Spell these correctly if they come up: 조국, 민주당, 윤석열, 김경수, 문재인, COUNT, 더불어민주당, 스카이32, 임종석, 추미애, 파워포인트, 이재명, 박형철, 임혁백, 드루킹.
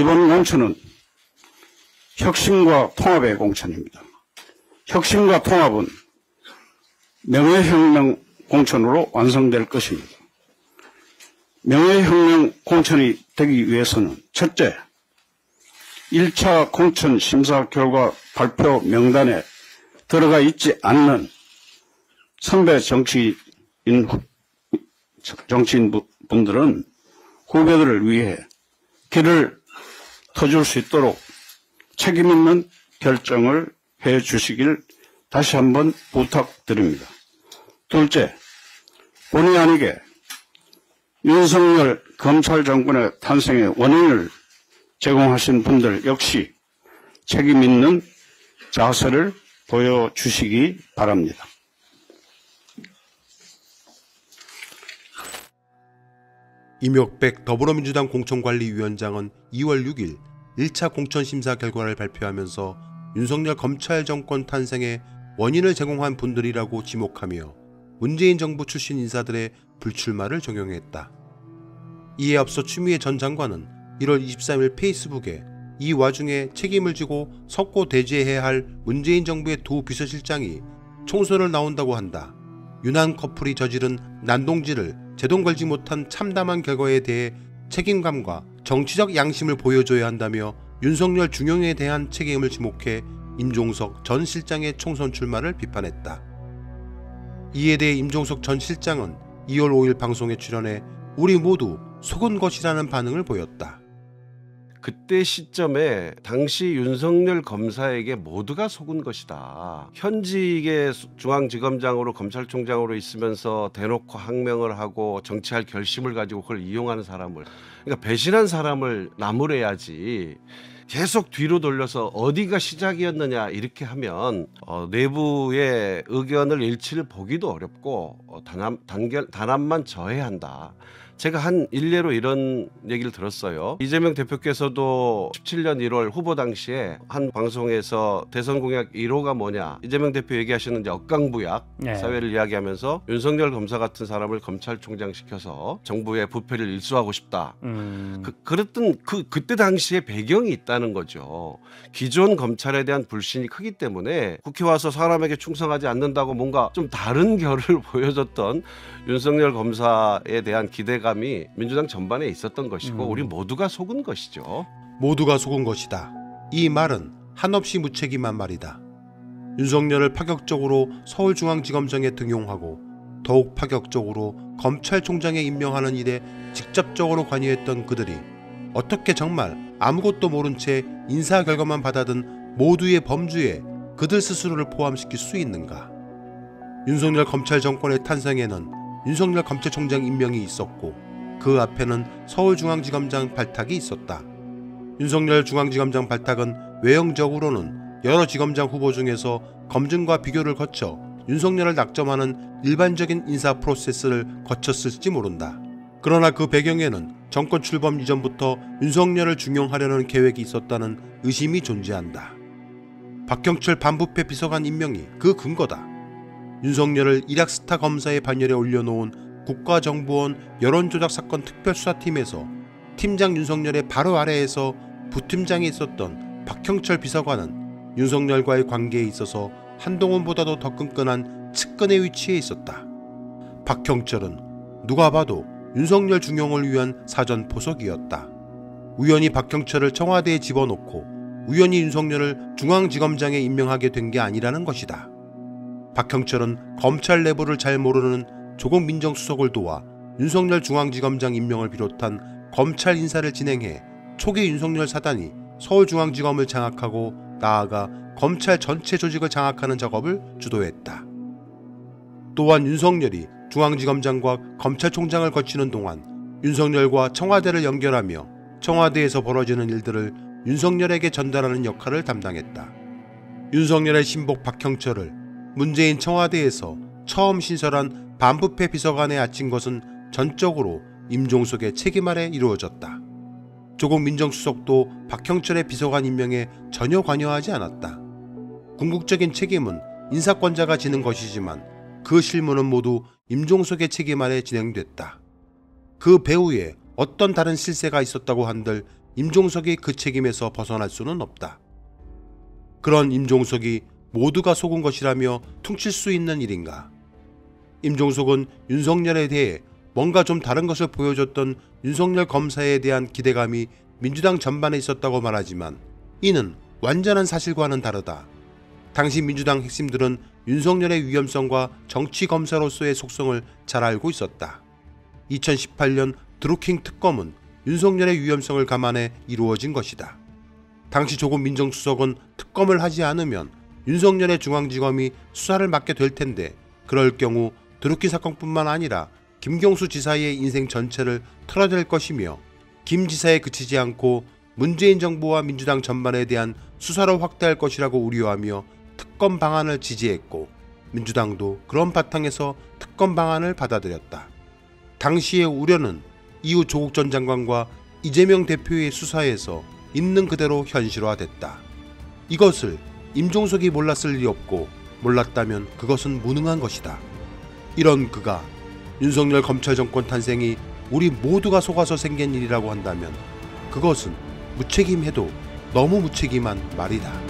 이번 공천은 혁신과 통합의 공천입니다. 혁신과 통합은 명예혁명 공천으로 완성될 것입니다. 명예혁명 공천이 되기 위해서는 첫째, 1차 공천 심사 결과 발표 명단에 들어가 있지 않는 선배 정치인분들은 후배들을 위해 길을 터줄 수 있도록 책임있는 결정을 해 주시길 다시 한번 부탁드립니다. 둘째, 본의 아니게 윤석열 검찰장군의 탄생의 원인을 제공하신 분들 역시 책임있는 자세를 보여주시기 바랍니다. 임혁백 더불어민주당 공천관리위원장은 2월 6일 1차 공천심사 결과를 발표하면서 윤석열 검찰 정권 탄생의 원인을 제공한 분들이라고 지목하며 문재인 정부 출신 인사들의 불출마를 적용했다. 이에 앞서 추미애 전 장관은 1월 23일 페이스북에 이 와중에 책임을 지고 석고 대죄해야 할 문재인 정부의 두 비서실장이 총선을 나온다고 한다. 유난 커플이 저지른 난동질을 제동 걸지 못한 참담한 결과에 대해 책임감과 정치적 양심을 보여줘야 한다며 윤석열 중용에 대한 책임을 지목해 임종석 전 실장의 총선 출마를 비판했다. 이에 대해 임종석 전 실장은 2월 5일 방송에 출연해 우리 모두 속은 것이라는 반응을 보였다. 그때 시점에 당시 윤석열 검사에게 모두가 속은 것이다. 현직의 중앙지검장으로 검찰총장으로 있으면서 대놓고 항명을 하고 정치할 결심을 가지고 그걸 이용하는 사람을, 그러니까 배신한 사람을 나무래야지. 계속 뒤로 돌려서 어디가 시작이었느냐 이렇게 하면 내부의 의견을 일치를 보기도 어렵고 단합만 저해한다. 제가 한 일례로 이런 얘기를 들었어요. 이재명 대표께서도 17년 1월 후보 당시에 한 방송에서 대선 공약 1호가 뭐냐, 이재명 대표 얘기하시는데 억강부약 사회를 이야기하면서 윤석열 검사 같은 사람을 검찰총장 시켜서 정부의 부패를 일수하고 싶다. 그랬던 그때 당시에 배경이 있다는 거죠. 기존 검찰에 대한 불신이 크기 때문에 국회 와서 사람에게 충성하지 않는다고 뭔가 좀 다른 결을 보여줬던 윤석열 검사에 대한 기대가 민주당 전반에 있었던 것이고 우리 모두가 속은 것이죠. 모두가 속은 것이다. 이 말은 한없이 무책임한 말이다. 윤석열을 파격적으로 서울중앙지검장에 등용하고 더욱 파격적으로 검찰총장에 임명하는 일에 직접적으로 관여했던 그들이 어떻게 정말 아무것도 모른 채 인사 결과만 받아든 모두의 범주에 그들 스스로를 포함시킬 수 있는가. 윤석열 검찰 정권의 탄생에는 윤석열 검찰총장 임명이 있었고 그 앞에는 서울중앙지검장 발탁이 있었다. 윤석열 중앙지검장 발탁은 외형적으로는 여러 지검장 후보 중에서 검증과 비교를 거쳐 윤석열을 낙점하는 일반적인 인사 프로세스를 거쳤을지 모른다. 그러나 그 배경에는 정권 출범 이전부터 윤석열을 중용하려는 계획이 있었다는 의심이 존재한다. 박형철 반부패 비서관 임명이 그 근거다. 윤석열을 일약스타 검사의 반열에 올려놓은 국가정보원 여론조작사건 특별수사팀에서 팀장 윤석열의 바로 아래에서 부팀장이 있었던 박형철 비서관은 윤석열과의 관계에 있어서 한동훈보다도 더 끈끈한 측근의 위치에 있었다. 박형철은 누가 봐도 윤석열 중용을 위한 사전 포석이었다. 우연히 박형철을 청와대에 집어넣고 우연히 윤석열을 중앙지검장에 임명하게 된 게 아니라는 것이다. 박형철은 검찰 내부를 잘 모르는 조국 민정수석을 도와 윤석열 중앙지검장 임명을 비롯한 검찰 인사를 진행해 초기 윤석열 사단이 서울중앙지검을 장악하고 나아가 검찰 전체 조직을 장악하는 작업을 주도했다. 또한 윤석열이 중앙지검장과 검찰총장을 거치는 동안 윤석열과 청와대를 연결하며 청와대에서 벌어지는 일들을 윤석열에게 전달하는 역할을 담당했다. 윤석열의 신복 박형철을 문재인 청와대에서 처음 신설한 반부패 비서관에 앉힌 것은 전적으로 임종석의 책임 아래 이루어졌다. 조국 민정수석도 박형철의 비서관 임명에 전혀 관여하지 않았다. 궁극적인 책임은 인사권자가 지는 것이지만 그 실무는 모두 임종석의 책임 아래 진행됐다. 그 배후에 어떤 다른 실세가 있었다고 한들 임종석이 그 책임에서 벗어날 수는 없다. 그런 임종석이 모두가 속은 것이라며 퉁칠 수 있는 일인가? 임종석은 윤석열에 대해 뭔가 좀 다른 것을 보여줬던 윤석열 검사에 대한 기대감이 민주당 전반에 있었다고 말하지만 이는 완전한 사실과는 다르다. 당시 민주당 핵심들은 윤석열의 위험성과 정치검사로서의 속성을 잘 알고 있었다. 2018년 드루킹 특검은 윤석열의 위험성을 감안해 이루어진 것이다. 당시 조국 민정수석은 특검을 하지 않으면 윤석열의 중앙지검이 수사를 맡게 될 텐데 그럴 경우 드루킹 사건뿐만 아니라 김경수 지사의 인생 전체를 털어댈 것이며 김 지사에 그치지 않고 문재인 정부와 민주당 전반에 대한 수사를 확대할 것이라고 우려하며 특검 방안을 지지했고 민주당도 그런 바탕에서 특검 방안을 받아들였다. 당시의 우려는 이후 조국 전 장관과 이재명 대표의 수사에서 있는 그대로 현실화됐다. 이것을 임종석이 몰랐을 리 없고 몰랐다면 그것은 무능한 것이다. 이런 그가 윤석열 검찰 정권 탄생이 우리 모두가 속아서 생긴 일이라고 한다면 그것은 무책임해도 너무 무책임한 말이다.